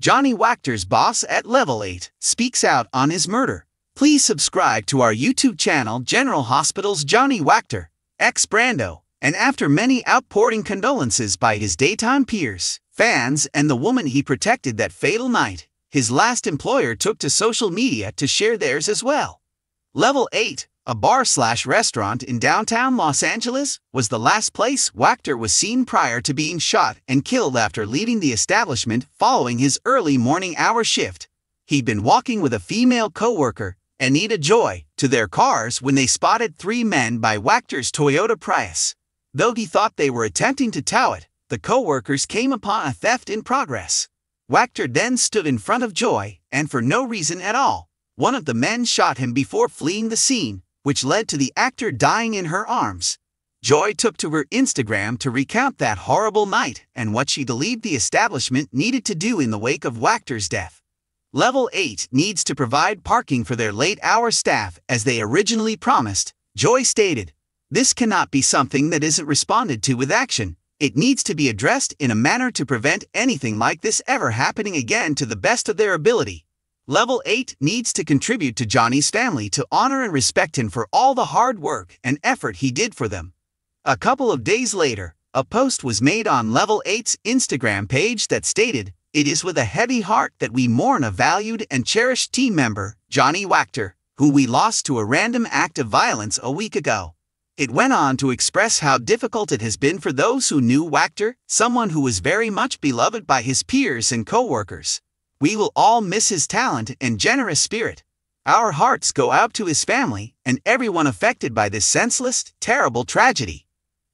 Johnny Wactor's boss at Level 8, speaks out on his murder. Please subscribe to our YouTube channel General Hospital's Johnny Wactor, ex-Brando, and after many outpouring condolences by his daytime peers, fans, and the woman he protected that fatal night, his last employer took to social media to share theirs as well. Level 8, a bar/restaurant in downtown Los Angeles, was the last place Wactor was seen prior to being shot and killed after leaving the establishment following his early morning hour shift. He'd been walking with a female co-worker, Anita Joy, to their cars when they spotted three men by Wactor's Toyota Prius. Though he thought they were attempting to tow it, the co-workers came upon a theft in progress. Wactor then stood in front of Joy, and for no reason at all, one of the men shot him before fleeing the scene, which led to the actor dying in her arms. Joy took to her Instagram to recount that horrible night and what she believed the establishment needed to do in the wake of Wactor's death. Level 8 needs to provide parking for their late-hour staff as they originally promised, Joy stated. This cannot be something that isn't responded to with action. It needs to be addressed in a manner to prevent anything like this ever happening again to the best of their ability. Level 8 needs to contribute to Johnny's family to honor and respect him for all the hard work and effort he did for them. A couple of days later, a post was made on Level 8's Instagram page that stated, "It is with a heavy heart that we mourn a valued and cherished team member, Johnny Wactor, who we lost to a random act of violence a week ago." It went on to express how difficult it has been for those who knew Wactor, someone who was very much beloved by his peers and co-workers. We will all miss his talent and generous spirit. Our hearts go out to his family and everyone affected by this senseless, terrible tragedy.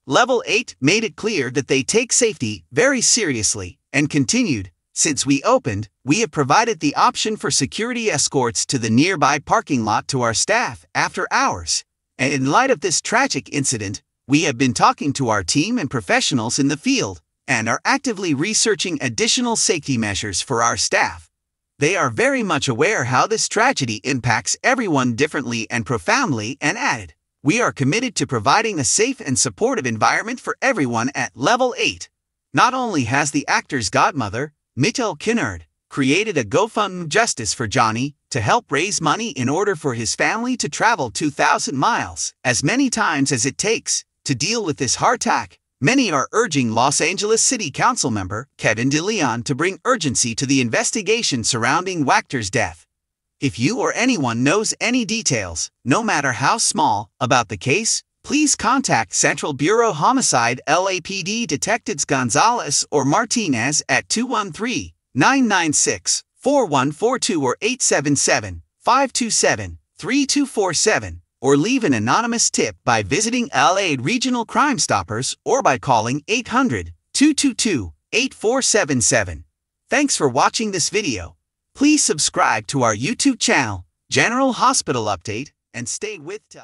Level 8 made it clear that they take safety very seriously and continued, "Since we opened, we have provided the option for security escorts to the nearby parking lot to our staff after hours. And in light of this tragic incident, we have been talking to our team and professionals in the field and are actively researching additional safety measures for our staff. They are very much aware how this tragedy impacts everyone differently and profoundly," and added, "We are committed to providing a safe and supportive environment for everyone at Level 8. Not only has the actor's godmother, Mittel Kinnard, created a GoFundMe Justice for Johnny to help raise money in order for his family to travel 2,000 miles, as many times as it takes, to deal with this heart attack. Many are urging Los Angeles City Council member Kevin DeLeon to bring urgency to the investigation surrounding Wactor's death. If you or anyone knows any details, no matter how small, about the case, please contact Central Bureau Homicide LAPD Detectives Gonzalez or Martinez at 213-996-4142 or 877-527-3247, or leave an anonymous tip by visiting LA Regional Crime Stoppers or by calling 800-222-8477. Thanks for watching this video. Please subscribe to our YouTube channel, General Hospital Update, and stay with us.